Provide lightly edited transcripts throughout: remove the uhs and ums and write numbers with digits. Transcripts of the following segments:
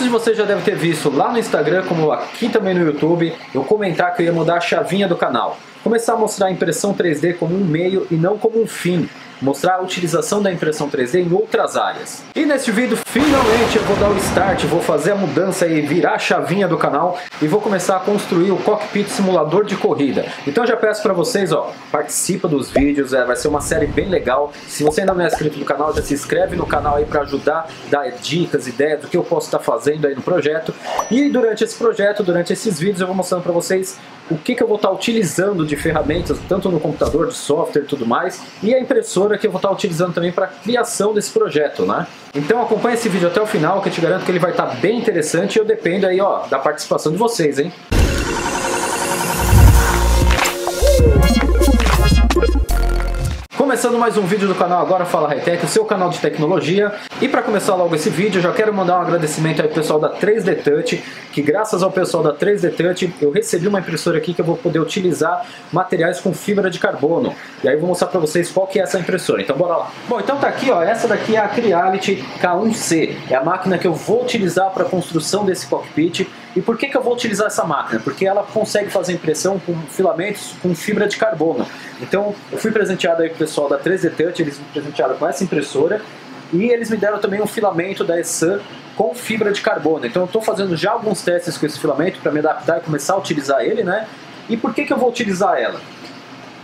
Muitos de vocês já devem ter visto lá no Instagram, como aqui também no YouTube, eu comentar que eu ia mudar a chavinha do canal. Começar a mostrar a impressão 3D como um meio e não como um fim. Mostrar a utilização da impressão 3D em outras áreas. E neste vídeo, finalmente, eu vou dar o start, vou fazer a mudança e virar a chavinha do canal e vou começar a construir o cockpit simulador de corrida. Então já peço para vocês, ó, participa dos vídeos, vai ser uma série bem legal. Se você ainda não é inscrito no canal, já se inscreve no canal aí para ajudar, dar dicas, ideias do que eu posso estar fazendo aí no projeto. E durante esse projeto, durante esses vídeos, eu vou mostrando para vocês o que eu vou estar utilizando de ferramentas, tanto no computador, de software e tudo mais, e a impressora que eu vou estar utilizando também para a criação desse projeto, né? Então acompanha esse vídeo até o final, que eu te garanto que ele vai estar bem interessante, e eu dependo aí, ó, da participação de vocês, hein? Começando mais um vídeo do canal Agora Fala High, o seu canal de tecnologia. E para começar logo esse vídeo, eu já quero mandar um agradecimento aí ao pessoal da 3D Touch, que graças ao pessoal da 3D Touch, eu recebi uma impressora aqui que eu vou poder utilizar materiais com fibra de carbono. E aí eu vou mostrar para vocês qual que é essa impressora, então bora lá. Bom, então tá aqui, ó, essa daqui é a Creality K1C, é a máquina que eu vou utilizar para a construção desse cockpit. E por que eu vou utilizar essa máquina? Porque ela consegue fazer impressão com filamentos com fibra de carbono. Então eu fui presenteado aí com o pessoal da 3D Touch, eles me presentearam com essa impressora e eles me deram também um filamento da E3D com fibra de carbono. Então eu estou fazendo já alguns testes com esse filamento para me adaptar e começar a utilizar ele, né? E por que eu vou utilizar ela?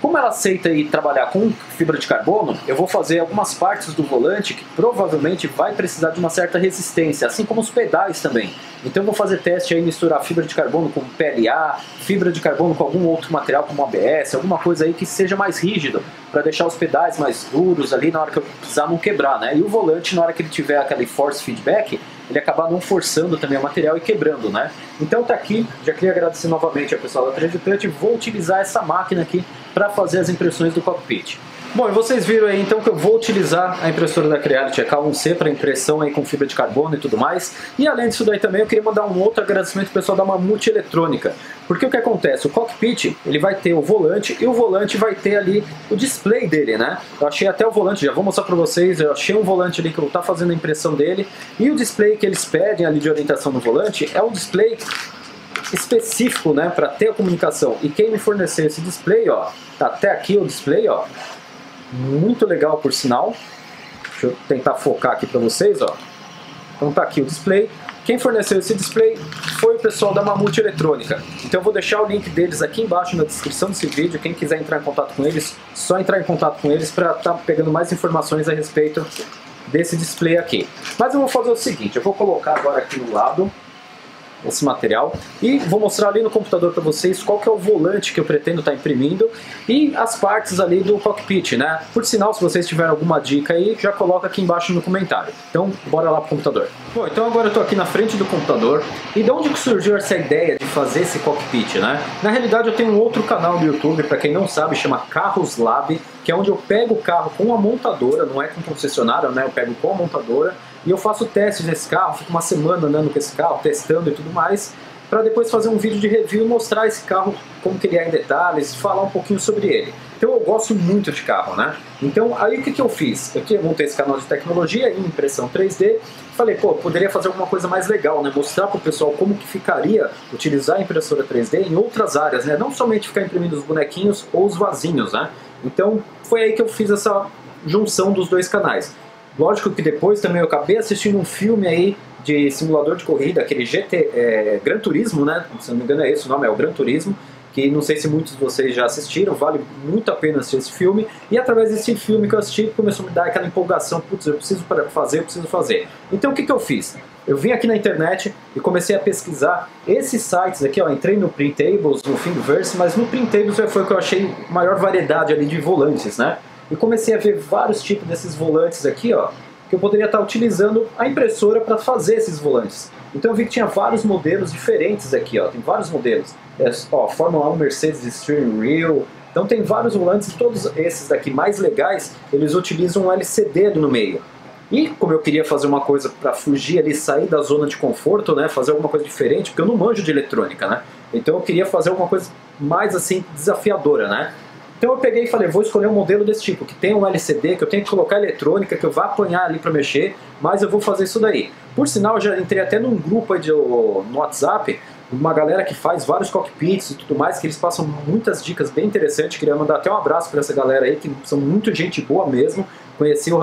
Como ela aceita aí trabalhar com fibra de carbono, eu vou fazer algumas partes do volante que provavelmente vai precisar de uma certa resistência, assim como os pedais também. Então eu vou fazer teste aí, misturar fibra de carbono com PLA, fibra de carbono com algum outro material como ABS, alguma coisa aí que seja mais rígido, para deixar os pedais mais duros ali na hora que eu precisar não quebrar, né? E o volante, na hora que ele tiver aquele force feedback, ele acabar não forçando também o material e quebrando, né? Então tá aqui, já queria agradecer novamente ao pessoal da 3D Touch, vou utilizar essa máquina aqui para fazer as impressões do cockpit. Bom, e vocês viram aí então que eu vou utilizar a impressora da Creality K1C para impressão aí com fibra de carbono e tudo mais. E além disso daí também eu queria mandar um outro agradecimento ao pessoal da Mamute Eletrônica. Porque o que acontece? O cockpit, ele vai ter o volante e o volante vai ter ali o display dele, né? Eu achei até o volante, já vou mostrar para vocês, eu achei um volante ali que eu vou estar fazendo a impressão dele. E o display que eles pedem ali de orientação no volante é um display específico, né? Para ter a comunicação. E quem me forneceu esse display, ó, tá até aqui o display, ó. Muito legal, por sinal. Deixa eu tentar focar aqui para vocês, ó. Então tá aqui o display. Quem forneceu esse display foi o pessoal da Mamute Eletrônica. Então eu vou deixar o link deles aqui embaixo na descrição desse vídeo. Quem quiser entrar em contato com eles, só entrar em contato com eles para estar pegando mais informações a respeito desse display aqui. Mas eu vou fazer o seguinte, eu vou colocar agora aqui no lado esse material e vou mostrar ali no computador para vocês qual que é o volante que eu pretendo estar imprimindo e as partes ali do cockpit, né? Por sinal, se vocês tiverem alguma dica aí, já coloca aqui embaixo no comentário. Então, bora lá pro computador. Bom, então agora eu tô aqui na frente do computador. E de onde que surgiu essa ideia de fazer esse cockpit, né? Na realidade, eu tenho um outro canal no YouTube, para quem não sabe, chama Carros Lab, que é onde eu pego o carro com a montadora, não é com concessionária, né? Eu pego com a montadora e eu faço testes nesse carro, fico uma semana andando com esse carro, testando e tudo mais, para depois fazer um vídeo de review e mostrar esse carro, como que ele é em detalhes, falar um pouquinho sobre ele. Então eu gosto muito de carro, né? Então aí o que eu fiz? Eu montei esse canal de tecnologia e impressão 3D, falei, pô, poderia fazer alguma coisa mais legal, né? Mostrar pro pessoal como que ficaria utilizar a impressora 3D em outras áreas, né? Não somente ficar imprimindo os bonequinhos ou os vasinhos, né? Então foi aí que eu fiz essa junção dos dois canais. Lógico que depois também eu acabei assistindo um filme aí de simulador de corrida, aquele Gran Turismo, né? Se não me engano é esse o nome, é o Gran Turismo, que não sei se muitos de vocês já assistiram, vale muito a pena assistir esse filme. E através desse filme que eu assisti, começou a me dar aquela empolgação, putz, eu preciso fazer. Então o que eu fiz? Eu vim aqui na internet e comecei a pesquisar esses sites aqui, ó, entrei no Printables, no Thingiverse, mas no Printables foi o que eu achei maior variedade ali de volantes, né? E comecei a ver vários tipos desses volantes aqui, ó, que eu poderia estar utilizando a impressora para fazer esses volantes. Então eu vi que tinha vários modelos diferentes aqui, ó, tem vários modelos. É, ó, Fórmula 1, Mercedes, Steering Wheel. Então tem vários volantes, todos esses daqui mais legais, eles utilizam um LCD no meio. E como eu queria fazer uma coisa para fugir ali, sair da zona de conforto, né, fazer alguma coisa diferente, porque eu não manjo de eletrônica, né? Então eu queria fazer alguma coisa mais assim desafiadora, né? Então eu peguei e falei, vou escolher um modelo desse tipo, que tem um LCD, que eu tenho que colocar eletrônica, que eu vou apanhar ali para mexer, mas eu vou fazer isso daí. Por sinal, eu já entrei até num grupo aí no WhatsApp, uma galera que faz vários cockpits e tudo mais, que eles passam muitas dicas bem interessantes. Queria mandar até um abraço para essa galera aí, que são muito gente boa mesmo. Conheci o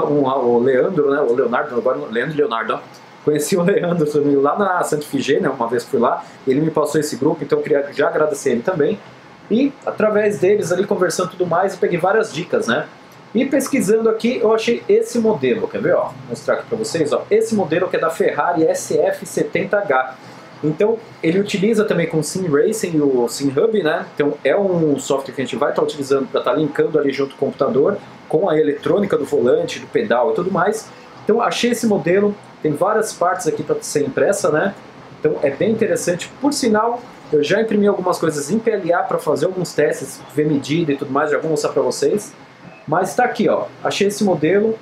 Leandro, né? O Leonardo, agora Leandro e Leonardo, ó. Conheci o Leandro lá na Santa Ifigênia, né? Uma vez fui lá, ele me passou esse grupo, então eu queria já agradecer ele também. E através deles ali, conversando tudo mais, eu peguei várias dicas, né? E pesquisando aqui, eu achei esse modelo, quer ver, ó? Vou mostrar aqui pra vocês, ó. Esse modelo que é da Ferrari SF70H. Então, ele utiliza também com o Sim Racing e o Sim Hub, né? Então, é um software que a gente vai estar utilizando para estar linkando ali junto ao computador, com a eletrônica do volante, do pedal e tudo mais. Então, achei esse modelo. Tem várias partes aqui para ser impressa, né? Então, é bem interessante. Por sinal, eu já imprimi algumas coisas em PLA para fazer alguns testes, ver medida e tudo mais. Já vou mostrar para vocês. Mas tá aqui, ó. Achei esse modelo.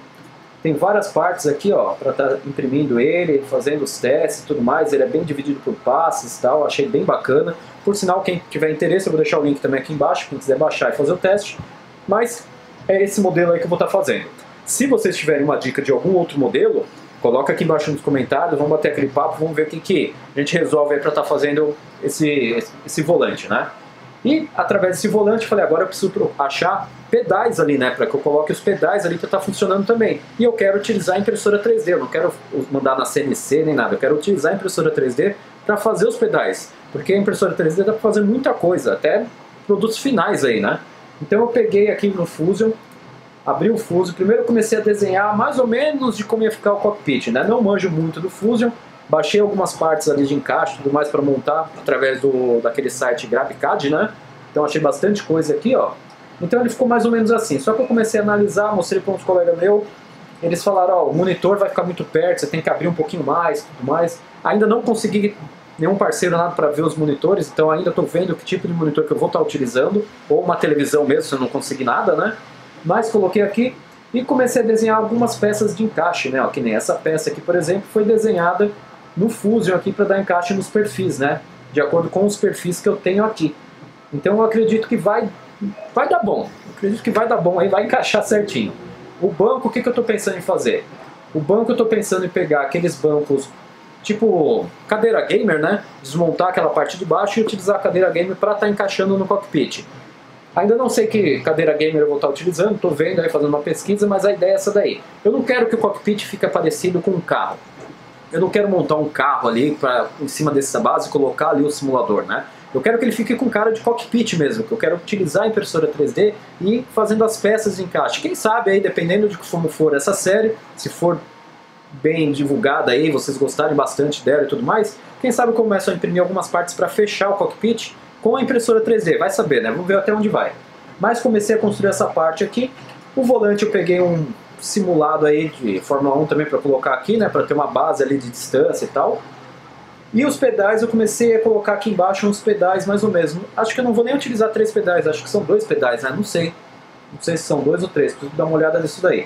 Tem várias partes aqui, ó, para estar imprimindo ele, fazendo os testes e tudo mais. Ele é bem dividido por passes e tal, achei bem bacana. Por sinal, quem tiver interesse, eu vou deixar o link também aqui embaixo, quem quiser baixar e fazer o teste. Mas é esse modelo aí que eu vou estar fazendo. Se vocês tiverem uma dica de algum outro modelo, coloca aqui embaixo nos comentários, vamos bater aquele papo, vamos ver o que a gente resolve aí para estar fazendo esse volante, né? E através desse volante, falei, agora eu preciso achar pedais ali, né? Para que eu coloque os pedais ali para estar funcionando também. E eu quero utilizar a impressora 3D, eu não quero mandar na CNC nem nada. Eu quero utilizar a impressora 3D para fazer os pedais. Porque a impressora 3D dá para fazer muita coisa, até produtos finais aí, né? Então eu peguei aqui no Fusion, abri o Fusion. Primeiro eu comecei a desenhar mais ou menos de como ia ficar o cockpit, né? Não manjo muito do Fusion. Baixei algumas partes ali de encaixe e tudo mais para montar através daquele site GrabCAD, né? Então achei bastante coisa aqui, ó. Então ele ficou mais ou menos assim. Só que eu comecei a analisar, mostrei para uns colegas meus. Eles falaram, ó, o monitor vai ficar muito perto, você tem que abrir um pouquinho mais, tudo mais. Ainda não consegui nenhum parceiro nada para ver os monitores, então ainda estou vendo que tipo de monitor que eu vou estar utilizando. Ou uma televisão mesmo, se eu não conseguir nada, né? Mas coloquei aqui e comecei a desenhar algumas peças de encaixe, né? Ó, que nem essa peça aqui, por exemplo, foi desenhada no Fusion aqui para dar encaixe nos perfis, né? De acordo com os perfis que eu tenho aqui. Então eu acredito que vai dar bom. Eu acredito que vai dar bom, aí vai encaixar certinho. O banco, o que eu estou pensando em fazer? O banco eu estou pensando em pegar aqueles bancos tipo cadeira gamer, né? Desmontar aquela parte de baixo e utilizar a cadeira gamer para estar encaixando no cockpit. Ainda não sei que cadeira gamer eu vou estar utilizando, estou vendo aí, fazendo uma pesquisa, mas a ideia é essa daí. Eu não quero que o cockpit fique parecido com um carro. Eu não quero montar um carro ali em cima dessa base e colocar ali o simulador, né? Eu quero que ele fique com cara de cockpit mesmo, que eu quero utilizar a impressora 3D e ir fazendo as peças de encaixe. Quem sabe aí, dependendo de como for essa série, se for bem divulgada aí, vocês gostarem bastante dela e tudo mais, quem sabe eu começo a imprimir algumas partes para fechar o cockpit com a impressora 3D, vai saber, né? Vamos ver até onde vai. Mas comecei a construir essa parte aqui. O volante eu peguei um simulado aí de Fórmula 1 também para colocar aqui, né, para ter uma base ali de distância e tal. E os pedais eu comecei a colocar aqui embaixo uns pedais mais ou menos. Acho que eu não vou nem utilizar 3 pedais, acho que são 2 pedais, né, não sei. Não sei se são 2 ou 3, preciso dar uma olhada nisso daí.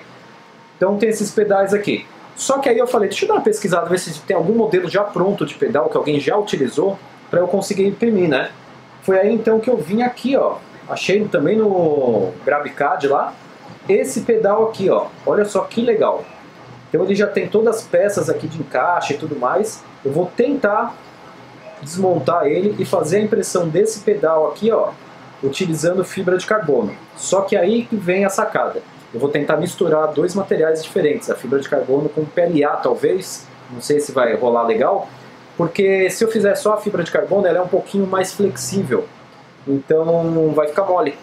Então tem esses pedais aqui. Só que aí eu falei, deixa eu dar uma pesquisada, ver se tem algum modelo já pronto de pedal que alguém já utilizou para eu conseguir imprimir, né. Foi aí então que eu vim aqui, ó, achei também no GrabCAD lá. Esse pedal aqui, ó, olha só que legal. Então ele já tem todas as peças aqui de encaixe e tudo mais. Eu vou tentar desmontar ele e fazer a impressão desse pedal aqui, ó, utilizando fibra de carbono. Só que aí que vem a sacada. Eu vou tentar misturar 2 materiais diferentes, a fibra de carbono com PLA talvez, não sei se vai rolar legal, porque se eu fizer só a fibra de carbono ela é um pouquinho mais flexível, então vai ficar mole.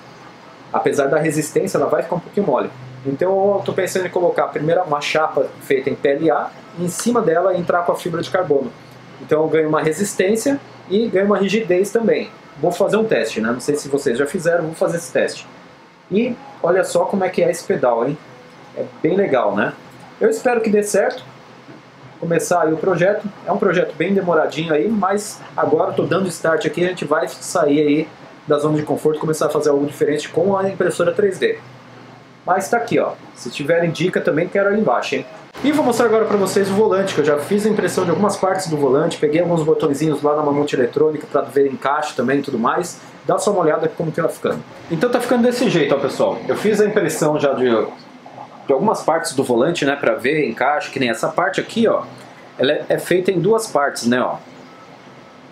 Apesar da resistência, ela vai ficar um pouquinho mole. Então eu estou pensando em colocar primeiro uma chapa feita em PLA e em cima dela entrar com a fibra de carbono. Então eu ganho uma resistência e ganho uma rigidez também. Vou fazer um teste, né? Não sei se vocês já fizeram, vou fazer esse teste. E olha só como é que é esse pedal, hein? É bem legal, né? Eu espero que dê certo. Começar aí o projeto. É um projeto bem demoradinho aí, mas agora eu estou dando start aqui, a gente vai sair aí da zona de conforto, começar a fazer algo diferente com a impressora 3D. Mas tá aqui, ó. Se tiverem dica também, quero ali embaixo, hein? E vou mostrar agora pra vocês o volante, que eu já fiz a impressão de algumas partes do volante, peguei alguns botõezinhos lá na Mamute Eletrônica pra ver encaixe também e tudo mais. Dá só uma olhada como que ela tá ficando. Então tá ficando desse jeito, ó, pessoal. Eu fiz a impressão já de algumas partes do volante, né, pra ver encaixe, que nem essa parte aqui, ó. ela é feita em duas partes, né, ó.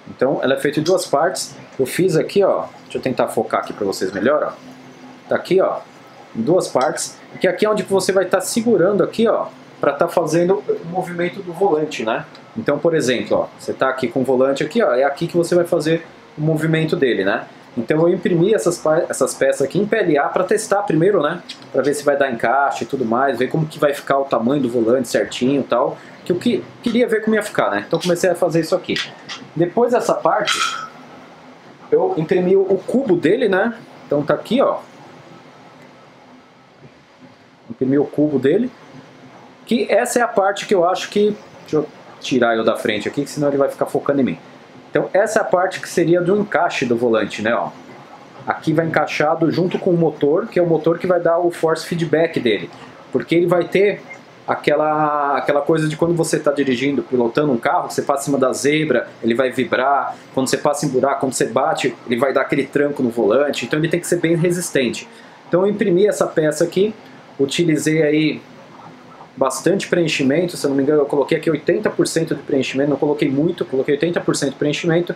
Então ela é feita em duas partes. Eu fiz aqui, ó, deixa eu tentar focar aqui para vocês melhor, ó. Tá aqui, ó, em duas partes, que aqui é onde você vai estar segurando aqui, ó, para estar fazendo o movimento do volante, né? Então, por exemplo, ó, você tá aqui com o volante aqui, ó, é aqui que você vai fazer o movimento dele, né? Então eu imprimi essas peças aqui em PLA para testar primeiro, né? Para ver se vai dar encaixe e tudo mais, ver como que vai ficar o tamanho do volante certinho e tal, que eu queria ver como ia ficar, né? Então comecei a fazer isso aqui. Depois dessa parte, eu imprimi o cubo dele, né? Então tá aqui, ó. Imprimi o cubo dele, que essa é a parte que eu acho que... Deixa eu tirar ele da frente aqui, que senão ele vai ficar focando em mim. Então essa é a parte que seria do encaixe do volante, né, ó. Aqui vai encaixado junto com o motor, que é o motor que vai dar o force feedback dele. Porque ele vai ter aquela coisa de quando você está dirigindo, pilotando um carro, você passa em cima da zebra, ele vai vibrar. Quando você passa em buraco, quando você bate, ele vai dar aquele tranco no volante. Então ele tem que ser bem resistente. Então eu imprimi essa peça aqui, utilizei aí bastante preenchimento, se eu não me engano eu coloquei aqui 80% de preenchimento, não coloquei muito, coloquei 80% de preenchimento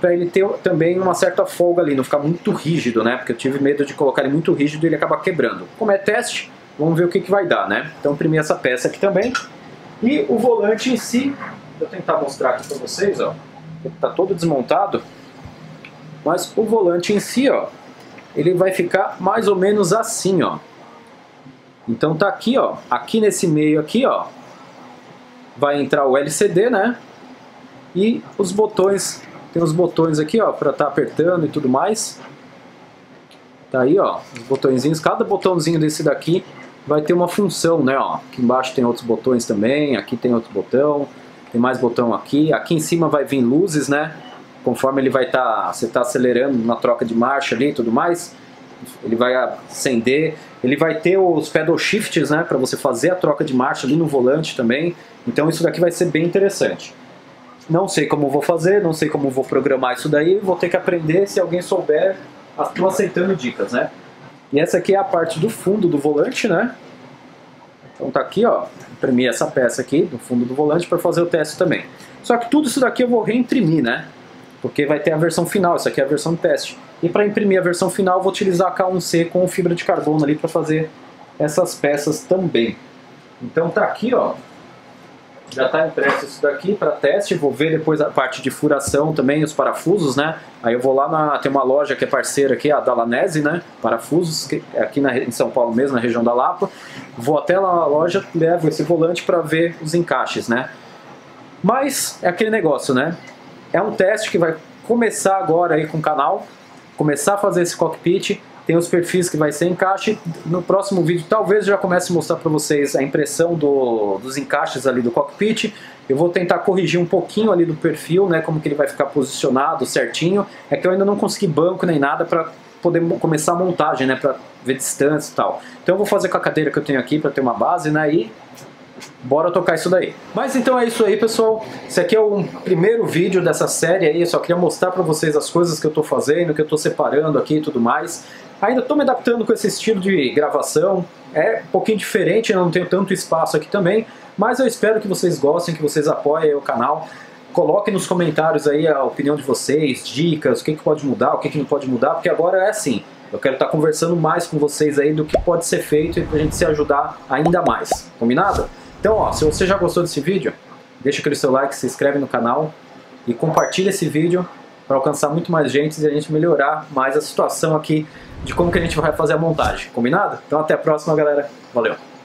para ele ter também uma certa folga ali, não ficar muito rígido, né? Porque eu tive medo de colocar ele muito rígido e ele acaba quebrando. Como é teste, vamos ver o que vai dar, né? Então imprimi essa peça aqui também. E o volante em si, vou tentar mostrar aqui para vocês, ó, ele tá todo desmontado, mas o volante em si, ó, ele vai ficar mais ou menos assim, ó. Então tá aqui, ó, aqui nesse meio aqui, ó, vai entrar o LCD, né, e os botões, tem os botões aqui, ó, pra tá apertando e tudo mais. Tá aí, ó, os botõezinhos, cada botãozinho desse daqui vai ter uma função, né, ó, aqui embaixo tem outros botões também, aqui tem outro botão, tem mais botão aqui, aqui em cima vai vir luzes, né, conforme ele vai tá, você tá acelerando na troca de marcha ali e tudo mais. Ele vai acender, ele vai ter os pedal shifts, né, para você fazer a troca de marcha ali no volante também. Então isso daqui vai ser bem interessante. Não sei como vou fazer, não sei como vou programar isso daí, vou ter que aprender, se alguém souber, estou aceitando dicas, né. E essa aqui é a parte do fundo do volante, né. Então tá aqui, ó, imprimi essa peça aqui do fundo do volante para fazer o teste também. Só que tudo isso daqui eu vou reimprimir, né, porque vai ter a versão final, essa aqui é a versão teste. E para imprimir a versão final, vou utilizar a K1C com fibra de carbono ali para fazer essas peças também. Então tá aqui, ó, já tá impresso isso daqui para teste. Vou ver depois a parte de furação também, os parafusos, né? Aí eu vou lá na, tem uma loja que é parceira aqui, a Dallanese, né? Parafusos, aqui em São Paulo mesmo, na região da Lapa. Vou até lá na loja, levo esse volante para ver os encaixes, né? Mas é aquele negócio, né? É um teste que vai começar agora aí com o canal. Começar a fazer esse cockpit, tem os perfis que vai ser encaixe. No próximo vídeo talvez eu já comece a mostrar para vocês a impressão dos encaixes ali do cockpit. Eu vou tentar corrigir um pouquinho ali do perfil, né, como que ele vai ficar posicionado certinho. É que eu ainda não consegui banco nem nada para poder começar a montagem, né, para ver distância e tal. Então eu vou fazer com a cadeira que eu tenho aqui para ter uma base, né, e bora tocar isso daí. Mas então é isso aí, pessoal. Esse aqui é o primeiro vídeo dessa série aí. Eu só queria mostrar pra vocês as coisas que eu tô fazendo, que eu tô separando aqui e tudo mais. Ainda tô me adaptando com esse estilo de gravação. É um pouquinho diferente, eu não tenho tanto espaço aqui também. Mas eu espero que vocês gostem, que vocês apoiem o canal. Coloquem nos comentários aí a opinião de vocês, dicas, o que pode mudar, o que não pode mudar. Porque agora é assim, eu quero estar conversando mais com vocês aí do que pode ser feito e pra gente se ajudar ainda mais. Combinado? Então, ó, se você já gostou desse vídeo, deixa aquele seu like, se inscreve no canal e compartilha esse vídeo para alcançar muito mais gente e a gente melhorar mais a situação aqui de como que a gente vai fazer a montagem, combinado? Então até a próxima, galera. Valeu!